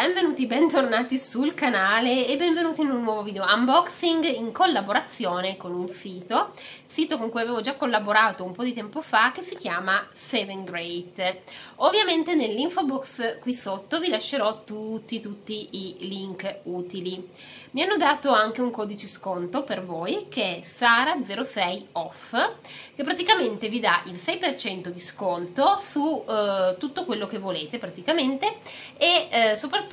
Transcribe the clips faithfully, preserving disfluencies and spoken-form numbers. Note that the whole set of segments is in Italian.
benvenuti, bentornati sul canale e benvenuti in un nuovo video unboxing in collaborazione con un sito, sito con cui avevo già collaborato un po' di tempo fa, che si chiama Sevengreat. Ovviamente nell'info box qui sotto vi lascerò tutti tutti i link utili. Mi hanno dato anche un codice sconto per voi che è SARA zero sei off, che praticamente vi dà il sei per cento di sconto su eh, tutto quello che volete praticamente, e eh, soprattutto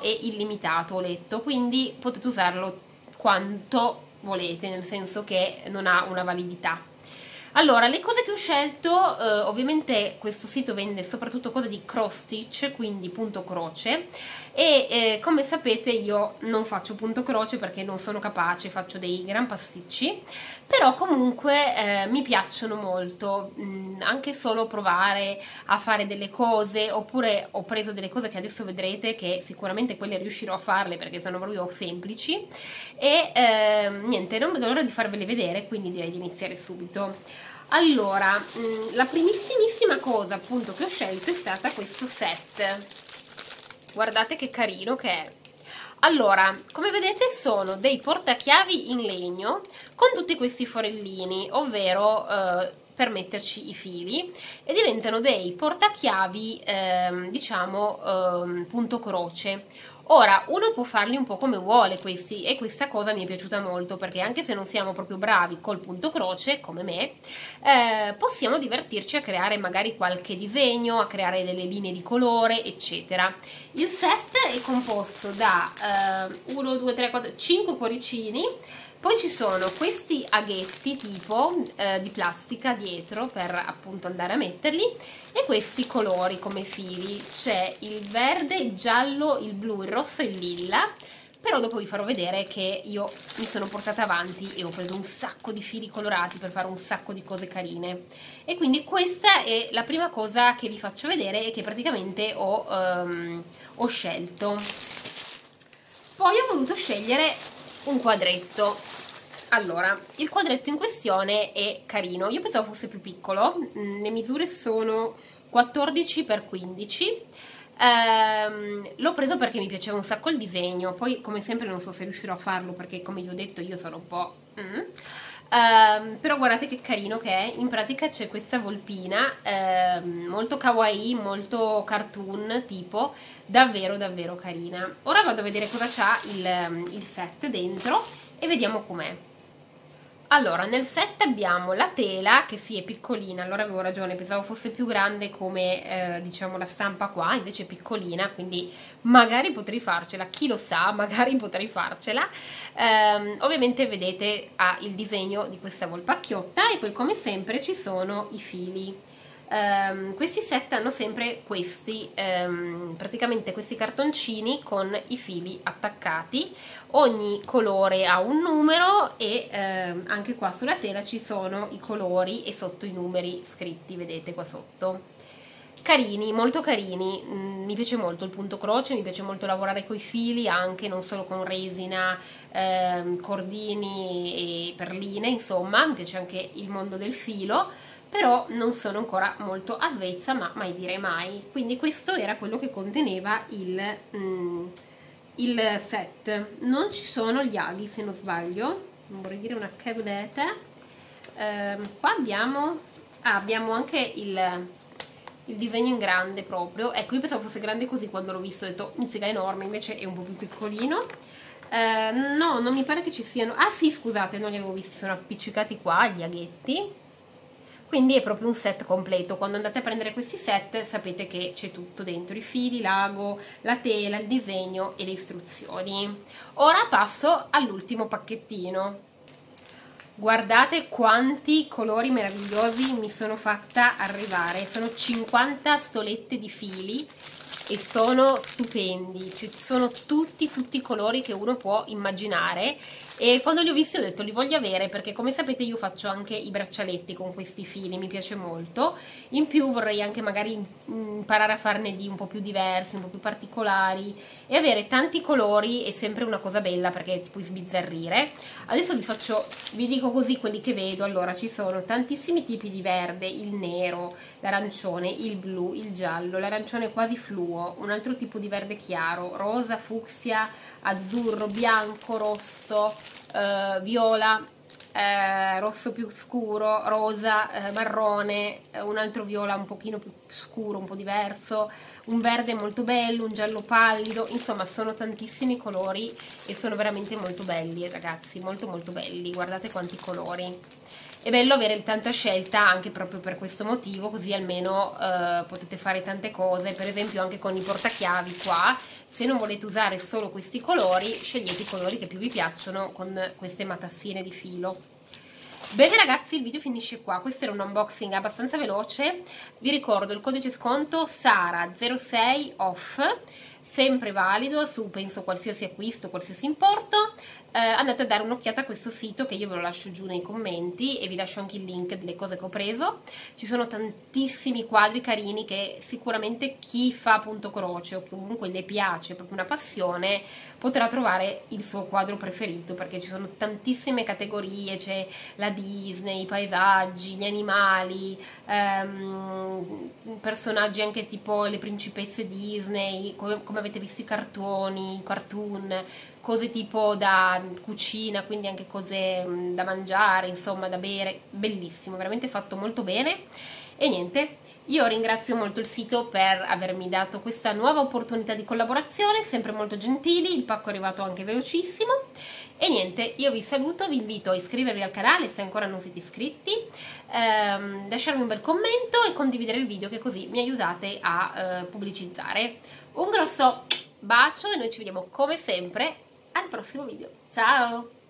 è illimitato, ho letto, quindi potete usarlo quanto volete, nel senso che non ha una validità. Allora, le cose che ho scelto, eh, ovviamente questo sito vende soprattutto cose di cross stitch, quindi punto croce, e eh, come sapete io non faccio punto croce perché non sono capace, faccio dei gran pasticci, però comunque eh, mi piacciono molto, mh, anche solo provare a fare delle cose, oppure ho preso delle cose che adesso vedrete che sicuramente quelle riuscirò a farle perché sono proprio semplici, e eh, niente, non vedo l'ora di farvele vedere, quindi direi di iniziare subito. Allora, la primissimissima cosa appunto che ho scelto è stata questo set. Guardate che carino che è. Allora, come vedete sono dei portachiavi in legno con tutti questi forellini, ovvero eh, per metterci i fili, e diventano dei portachiavi eh, diciamo eh, punto croce. Ora, uno può farli un po' come vuole questi, e questa cosa mi è piaciuta molto perché anche se non siamo proprio bravi col punto croce, come me, eh, possiamo divertirci a creare magari qualche disegno, a creare delle linee di colore, eccetera. Il set è composto da eh, uno, due, tre, quattro, cinque cuoricini, poi ci sono questi aghetti tipo eh, di plastica dietro per appunto andare a metterli, e questi colori come fili, c'è il verde, il giallo, il blu, il rosso e il lilla, però dopo vi farò vedere che io mi sono portata avanti e ho preso un sacco di fili colorati per fare un sacco di cose carine. E quindi questa è la prima cosa che vi faccio vedere e che praticamente ho, ehm, ho scelto. Poi ho voluto scegliere un quadretto. Allora, il quadretto in questione è carino, io pensavo fosse più piccolo, le misure sono quattordici per quindici, ehm, l'ho preso perché mi piaceva un sacco il disegno, poi come sempre non so se riuscirò a farlo perché come vi ho detto io sono un po' mm. ehm, però guardate che carino che è. In pratica c'è questa volpina ehm, molto kawaii, molto cartoon tipo, davvero davvero carina. Ora vado a vedere cosa c'ha il, il set dentro e vediamo com'è. Allora, nel set abbiamo la tela che sì, è piccolina, allora avevo ragione, pensavo fosse più grande come eh, diciamo la stampa qua, invece è piccolina, quindi magari potrei farcela, chi lo sa, magari potrei farcela. Ehm, ovviamente vedete ha il disegno di questa volpacchiotta, e poi come sempre ci sono i fili. Um, questi set hanno sempre questi um, praticamente questi cartoncini con i fili attaccati, ogni colore ha un numero, e um, anche qua sulla tela ci sono i colori e sotto i numeri scritti, vedete qua sotto. Carini, molto carini, mi piace molto il punto croce, mi piace molto lavorare con i fili, anche non solo con resina, ehm, cordini e perline, insomma mi piace anche il mondo del filo, però non sono ancora molto avvezza, ma mai dire mai. Quindi questo era quello che conteneva il, mm, il set. Non ci sono gli aghi se non sbaglio, non vorrei dire una cavolata. Ehm, qua abbiamo, ah, abbiamo anche il... il disegno in grande proprio, ecco, io pensavo fosse grande così, quando l'ho visto ho detto mizzica enorme, invece è un po' più piccolino. Eh, no, non mi pare che ci siano, ah sì scusate, non li avevo visti, sono appiccicati qua gli aghetti, quindi è proprio un set completo. Quando andate a prendere questi set sapete che c'è tutto dentro, i fili, l'ago, la tela, il disegno e le istruzioni. Ora passo all'ultimo pacchettino. Guardate quanti colori meravigliosi mi sono fatta arrivare, sono cinquanta stolette di fili e sono stupendi, ci sono tutti tutti i colori che uno può immaginare, e quando li ho visti ho detto li voglio avere perché come sapete io faccio anche i braccialetti con questi fili, mi piace molto, in più vorrei anche magari imparare a farne di un po' più diversi, un po' più particolari, e avere tanti colori è sempre una cosa bella perché ti puoi sbizzarrire. Adesso vi faccio, vi dico così quelli che vedo. Allora, ci sono tantissimi tipi di verde, il nero, l'arancione, il blu, il giallo, l'arancione quasi fluo, un altro tipo di verde chiaro, rosa, fucsia, azzurro, bianco, rosso, eh, viola, eh, rosso più scuro, rosa, eh, marrone, eh, un altro viola un pochino più scuro, un po' diverso, un verde molto bello, un giallo pallido, insomma sono tantissimi colori e sono veramente molto belli, ragazzi, molto molto belli, guardate quanti colori. È bello avere tanta scelta anche proprio per questo motivo, così almeno eh, potete fare tante cose, per esempio anche con i portachiavi qua, se non volete usare solo questi colori, scegliete i colori che più vi piacciono con queste matassine di filo. Bene ragazzi, il video finisce qua, questo era un unboxing abbastanza veloce, vi ricordo il codice sconto SARA zero sei off, sempre valido su penso qualsiasi acquisto, qualsiasi importo. Eh, andate a dare un'occhiata a questo sito che io ve lo lascio giù nei commenti e vi lascio anche il link delle cose che ho preso. Ci sono tantissimi quadri carini che sicuramente chi fa appunto croce o comunque le piace, è proprio una passione, potrà trovare il suo quadro preferito, perché ci sono tantissime categorie, c'è la Disney, i paesaggi, gli animali, ehm, personaggi anche tipo le principesse Disney, come, come avete visto i cartoni, cartoon, cose tipo da cucina, quindi anche cose da mangiare, insomma da bere, bellissimo, veramente fatto molto bene. E niente, io ringrazio molto il sito per avermi dato questa nuova opportunità di collaborazione, sempre molto gentili, il pacco è arrivato anche velocissimo. E niente, io vi saluto, vi invito a iscrivervi al canale se ancora non siete iscritti, ehm, lasciarmi un bel commento e condividere il video, che così mi aiutate a eh, pubblicizzare. Un grosso bacio e noi ci vediamo come sempre al prossimo video. Ciao!